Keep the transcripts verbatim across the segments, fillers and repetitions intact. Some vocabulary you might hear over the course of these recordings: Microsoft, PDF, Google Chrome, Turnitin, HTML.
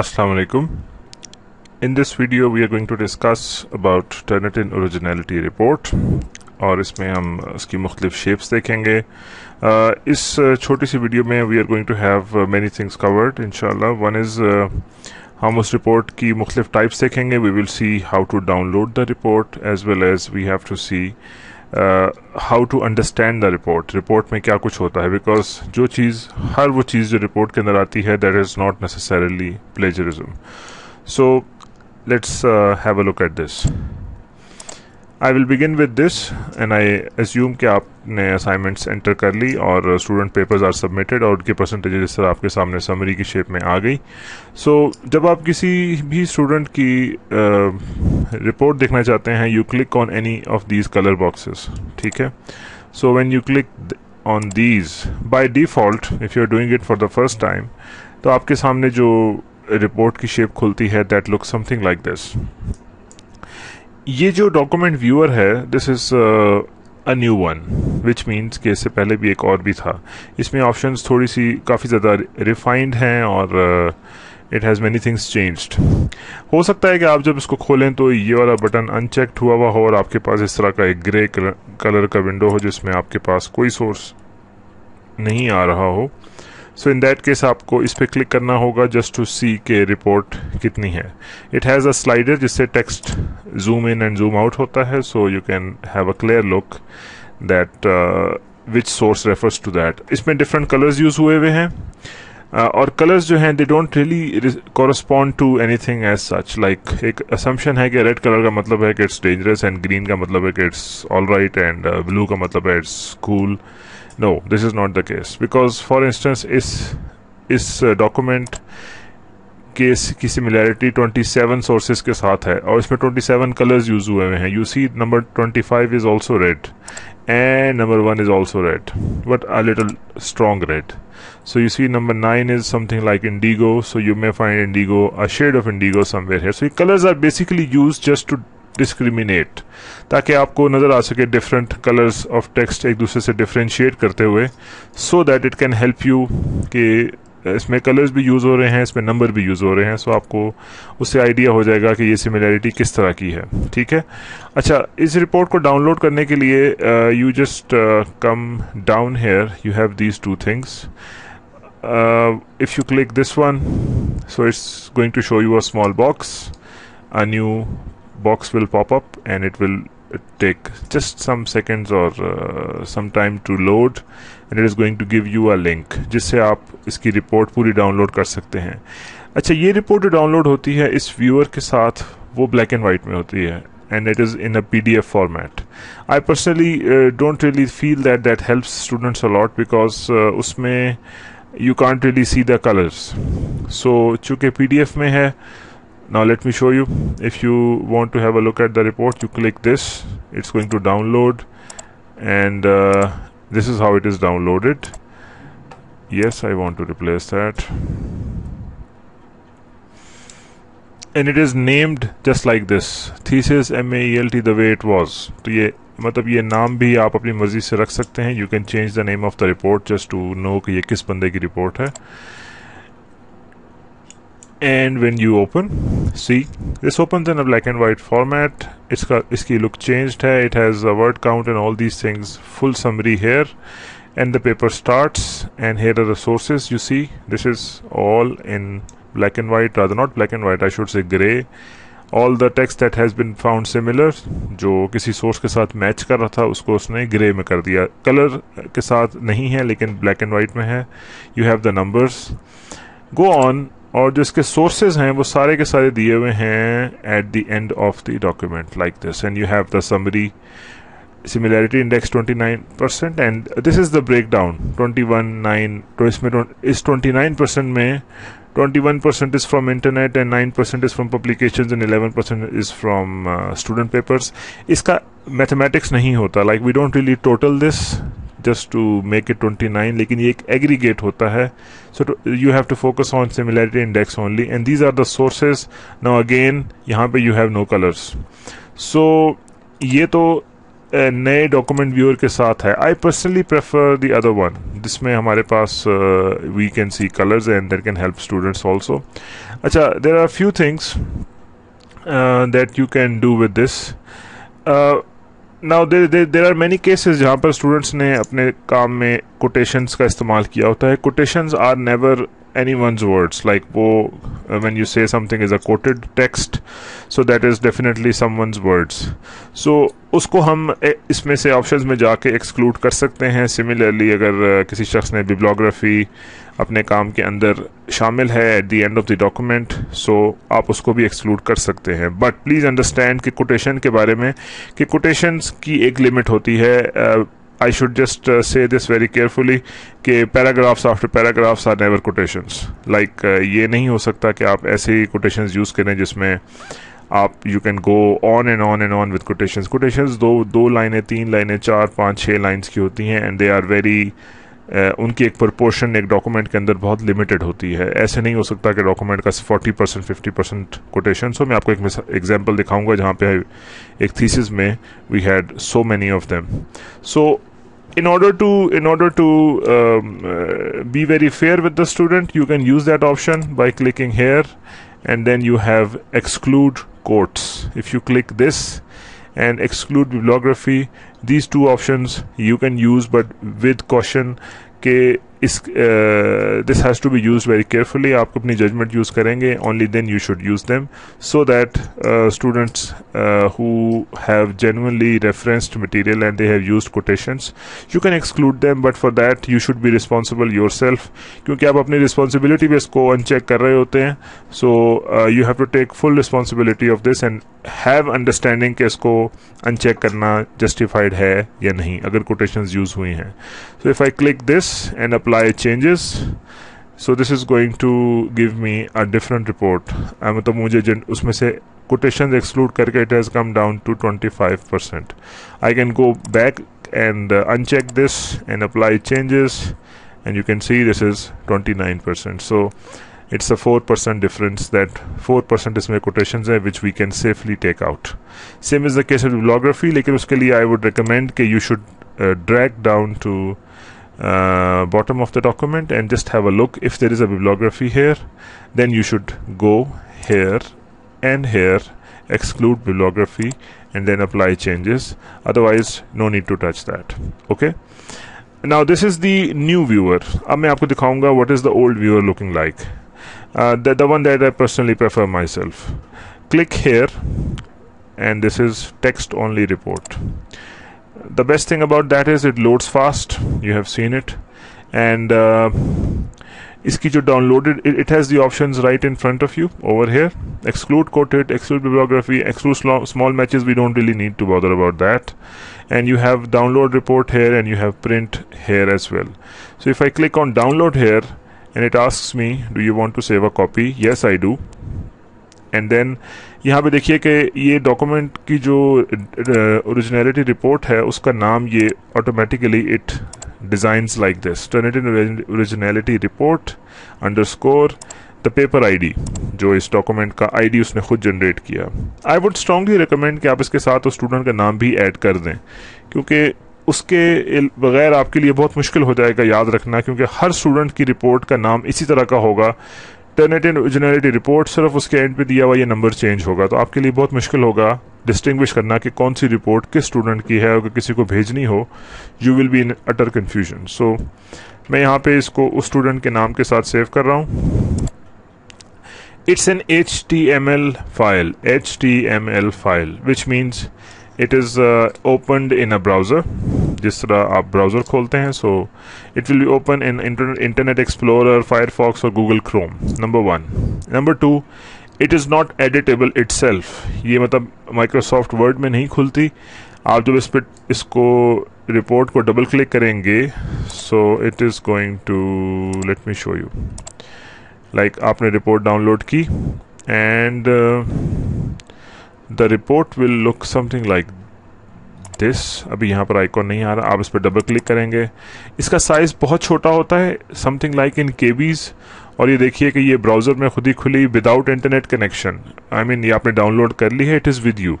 Assalamualaikum. In this video we are going to discuss about Turnitin Originality Report और इसमें हम इसकी मुख्तलिफ शेप्स देखेंगे. uh, इस छोटी सी वीडियो में we are going to have many things covered इंशाल्लाह. One is uh, हम उस रिपोर्ट की मुख्तलिफ टाइप्स देखेंगे. We will see how to download the report as well as we have to see Uh, how to understand the report. Report में क्या कुछ होता है, because जो चीज़ हर वो चीज़ जो रिपोर्ट के अंदर आती है that is not necessarily plagiarism. So let's uh, have a look at this. I will begin with this and I assume कि आपने assignments enter कर ली और student papers are submitted और उनके percentages इस तरह आपके सामने summary की shape में आ गई. So जब आप किसी भी student की uh, report देखना चाहते हैं, you click on any of these color boxes, ठीक है. So when you click on these, by default if you are doing it for the first time, तो आपके सामने जो report की shape खुलती है that looks something like this. ये जो document viewer है, this is uh, a new one, which means कि इससे पहले भी एक और भी था. इसमें options थोड़ी सी काफ़ी ज़्यादा refined हैं और uh, It has many things changed. हो सकता है कि आप जब इसको खोलें तो ये वाला बटन अनचेक्ड हुआ हुआ हो और आपके पास इस तरह का एक ग्रे कलर का विंडो हो जिसमें आपके पास कोई सोर्स नहीं आ रहा हो. सो इन दैट केस आपको इस पर क्लिक करना होगा जस्ट टू सी के रिपोर्ट कितनी है. इट हैज़ अ स्लाइडर जिससे text zoom in and zoom out होता है, so you can have a clear look that which source refers to that. इसमें डिफरेंट कलर्स यूज़ हुए हुए हैं और कलर्स जो हैं they don't really correspond to anything as such. Like एक असम्पशन है कि रेड कलर का मतलब है कि इट्स डेंजरस एंड ग्रीन का मतलब है कि it's all right and blue का मतलब है it's cool. No, this is not the case, because for instance इस इस डॉक्यूमेंट केस की सिमिलैरिटी सत्ताईस सोर्सेज के साथ है और इसमें सत्ताईस कलर्स यूज हुए हुए हैं. यू सी नंबर पच्चीस is also red and number one is also red, but a little strong red. So you see number nine is something like indigo, so you may find indigo, a shade of indigo somewhere here. So colors are basically used just to discriminate, ताकि आपको नज़र आ सके different colors of text एक दूसरे से differentiate करते हुए, so that it can help you कि इसमें कलर्स भी यूज़ हो रहे हैं, इसमें नंबर भी यूज़ हो रहे हैं. सो आपको उससे आइडिया हो जाएगा कि ये सिमिलैरिटी किस तरह की है, ठीक है. अच्छा, इस रिपोर्ट को डाउनलोड करने के लिए you just come down here, you have these two things. If you click this one, so it's going to show you a small box. A new box will pop up and it will take just some seconds or uh, some time to load and it is going to give you a link जिससे आप इसकी report पूरी download कर सकते हैं. अच्छा, ये report जो डाउनलोड होती है इस व्यूअर के साथ वो ब्लैक एंड वाइट में होती है and it is in a P D F format. I personally uh, don't really feel that that helps students a lot because uh, उसमें you can't really see the colors. So चूँकि P D F में है, now let me show you. If you want to have a look at the report, you click this, it's going to download and uh, this is how it is downloaded. Yes, I want to replace that, and it is named just like this, thesis M A E L T, the way it was. तो ये मतलब ये नाम भी आप अपनी मर्जी से रख सकते हैं. You can change the name of the report just to know कि ये किस बंदे की रिपोर्ट है. And when you open, see, this opens in a black and white format. It's got, iski look changed hai. It has a word count and all these things. Full summary here, and the paper starts. And here are the sources. You see, this is all in black and white. Rather not black and white, I should say grey. All the text that has been found similar, जो किसी source के साथ match कर रहा था, उसको उसने grey में कर दिया. Color के साथ नहीं है, लेकिन black and white में है. You have the numbers. Go on. और जो इसके सोर्सेज हैं वो सारे के सारे दिए हुए हैं at the end of the document like this. And you have the summary, similarity index उनतीस percent and this is the break down twenty one nine. तो इसमें इस उनतीस परसेंट में twenty-one percent is from internet and nine percent is from publications and eleven percent is from uh, student papers. इसका mathematics नहीं होता, like we don't really total this just to make it twenty-nine, लेकिन ये एक aggregate होता है. So to, you have to focus on similarity index only and these are the sources. Now again यहाँ पे you have no colors. So ये तो नए document viewer के साथ है. I personally prefer the other one जिसमें हमारे पास uh, we can see colors and that can help students also. Achha, there are a few things uh, that you can do with this. Uh, now there, there there are many cases जहाँ पर students ने अपने काम में quotations का इस्तेमाल किया होता है. Quotations are never anyone's words. Like वो uh, when you say something is a quoted text, so that is definitely someone's words. So उसको हम इसमें से options में जाके exclude कर सकते हैं. Similarly, अगर uh, किसी शख्स ने bibliography अपने काम के अंदर शामिल है at the end of the document, so आप उसको भी exclude कर सकते हैं. But please understand कि quotation के बारे में कि quotations की एक limit होती है. uh, I should just uh, say this very carefully कि paragraphs after paragraphs are never quotations. Like uh, ये नहीं हो सकता कि आप ऐसे quotations use करें जिसमें आप you can go on and on and on with quotations. Quotations दो दो लाइनें, तीन लाइनें, चार, पाँच, छः लाइन्स की होती हैं and they are very Uh, उनकी एक proportion एक डॉक्यूमेंट के अंदर बहुत लिमिटेड होती है. ऐसे नहीं हो सकता कि डॉक्यूमेंट का forty percent fifty percent quotation. So मैं आपको एक एग्जांपल दिखाऊंगा जहाँ पे एक थीसिस में we had so many of them. So in order to in order to be very fair with the student, you can use that option by clicking here and then you have exclude quotes. If you click this and exclude bibliography, these two options you can use, but with caution ke is, uh, this has to be used very carefully. Aap apni judgment use karenge, only then you should use them, so that uh, students uh, who have genuinely referenced material and they have used quotations, you can exclude them, but for that you should be responsible yourself, kyunki aap apni responsibility base ko uncheck kar rahe hote hain. So uh, you have to take full responsibility of this and have understanding ke isko uncheck karna justified hai ya nahi agar quotations use hui hain. So if I click this and apply changes, so this is going to give me a different report. I mean, to mujhe usme se quotations exclude karke it has come down to twenty-five percent. I can go back and uh, uncheck this and apply changes, and you can see this is twenty-nine percent. So it's a four percent difference, that four percent is my quotations hai, which we can safely take out. Same is the case with bibliography, lekin uske liye I would recommend that you should uh, drag down to uh, bottom of the document and just have a look. If there is a bibliography here, then you should go here and here, exclude bibliography and then apply changes. Otherwise no need to touch that. Okay, now this is the new viewer. Ab main aapko dikhaunga what is the old viewer looking like. Uh, the, the one that I personally prefer myself. Click here and this is text only report. The best thing about that is it loads fast, you have seen it, and uh, iski jo downloaded it, it has the options right in front of you over here. Exclude quoted, exclude bibliography, exclude small matches, we don't really need to bother about that, and you have download report here and you have print here as well. So if I click on download here, and it asks me, do you want to save a copy? Yes, I do. And then यहाँ पे देखिए कि ये document की जो uh, originality report है उसका नाम ये automatically it designs like this. Turnitin originality report underscore the paper I D, जो इस document का I D उसने खुद generate किया. I would strongly recommend कि आप इसके साथ उस student का नाम भी add कर दें, क्योंकि उसके बगैर आपके लिए बहुत मुश्किल हो जाएगा याद रखना, क्योंकि हर स्टूडेंट की रिपोर्ट का नाम इसी तरह का होगा. टर्निटिन ओरिजिनलिटी रिपोर्ट, सिर्फ उसके एंड पे दिया हुआ ये नंबर चेंज होगा, तो आपके लिए बहुत मुश्किल होगा डिस्टिंग्विश करना कि कौन सी रिपोर्ट किस स्टूडेंट की है. अगर किसी को भेजनी हो, you will be in utter confusion. So मैं यहाँ पे इसको उस स्टूडेंट के नाम के साथ सेव कर रहा हूँ. It's an H T M L file, H T M L file which means it is uh, opened in a browser. जिस तरह आप browser खोलते हैं, so it will be open in Internet, Internet Explorer, Firefox or Google Chrome. Number one. Number two, it is not editable itself. ये मतलब Microsoft Word में नहीं खुलती. आप जब इस पर इसको report को double click करेंगे, so it is going to, let me show you. Like आपने report download की and uh, the report will look something like this. अभी यहाँ पर आइकॉन नहीं आ रहा, आप इस पर डबल क्लिक करेंगे. इसका साइज़ बहुत छोटा होता है, समथिंग लाइक इन केबीज, और ये देखिए कि ये ब्राउज़र में खुद ही खुली without internet connection. I mean ये आपने डाउनलोड कर ली है, इट इज़ विद यू,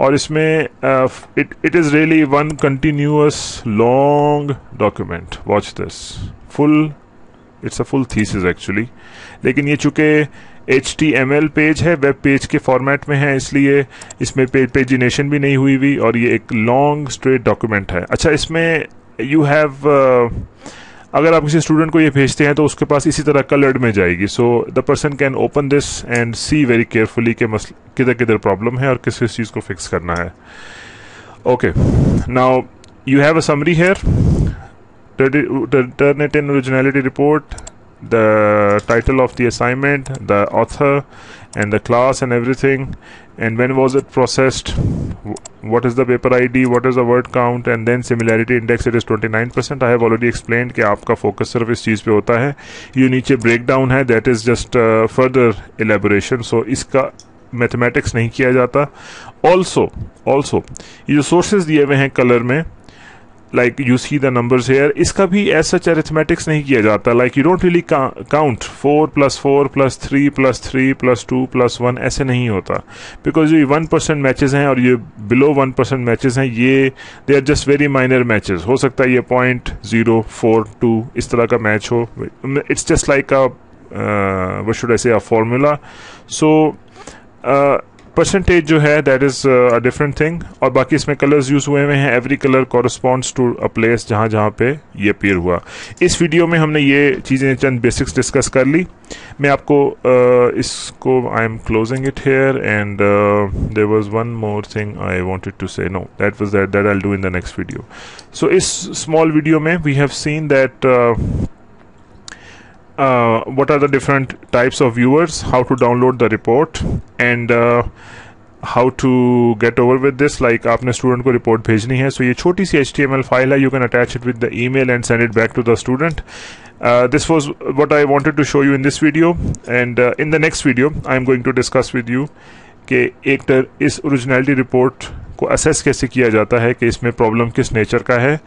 और इसमें it it is really one continuous long document. Watch this, full, it's a full thesis actually. लेकिन ये चूँकि H T M L page है, वेब पेज के फॉर्मेट में है, इसलिए इसमें पे, पेजिनेशन भी नहीं हुई हुई और ये एक लॉन्ग स्ट्रेट डॉक्यूमेंट है. अच्छा, इसमें यू हैव, अगर आप किसी स्टूडेंट को ये भेजते हैं तो उसके पास इसी तरह कलर्ड में जाएगी. So the person can open this and see very carefully के मसले किधर किधर प्रॉब्लम है और किस किस चीज़ को फिक्स करना है. Okay, now you have a summary here, Turnitin originality report, the title of the assignment, the author and the class and everything, and when was it processed, what is the paper I D, what is the word count, and then similarity index, it is twenty-nine percent. I have already explained कि आपका focus सिर्फ इस चीज़ पे होता है. ये नीचे breakdown है, that is just uh, further elaboration, so इसका mathematics नहीं किया जाता. Also, also ये sources दिए हुए हैं color में, like you see the numbers here, इसका भी ऐसा arithmetics नहीं किया जाता. like you don't really count four plus four plus three plus three plus two plus one, ऐसे नहीं होता, because ये one percent matches हैं और ये below one percent matches हैं. ये they are just very minor matches. हो सकता है ये point zero four two इस तरह का match हो. it's just like a uh, what should I say, a formula. so uh, percentage जो है that is a different thing. और बाकी इसमें कलर्स यूज़ हुए हुए हैं, every colour corresponds to a place जहाँ जहाँ पे ये अपीयर हुआ. इस वीडियो में हमने ये चीज़ें चंद बेसिक्स डिस्कस कर ली. मैं आपको uh, इसको I am closing it here and there was one more thing I wanted to say, no that was that that I will do in the next video. So इस small video में we have seen that Uh, what are the different types of viewers, how to download the report, and uh, how to get over with this. Like आपने student को report भेजनी है, so ये छोटी सी H T M L file है, you can attach it with the email and send it back to the student. Uh, this was what I wanted to show you in this video, and uh, in the next video I am going to discuss with you कि एक इस originality report को assess कैसे किया जाता है, कि इसमें problem किस nature का है.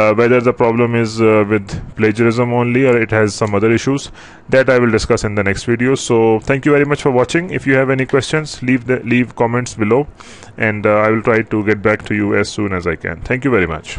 Uh, whether the problem is uh, with plagiarism only or it has some other issues, that I will discuss in the next video. So thank you very much for watching. If you have any questions, leave the leave comments below, and uh, I will try to get back to you as soon as I can. Thank you very much.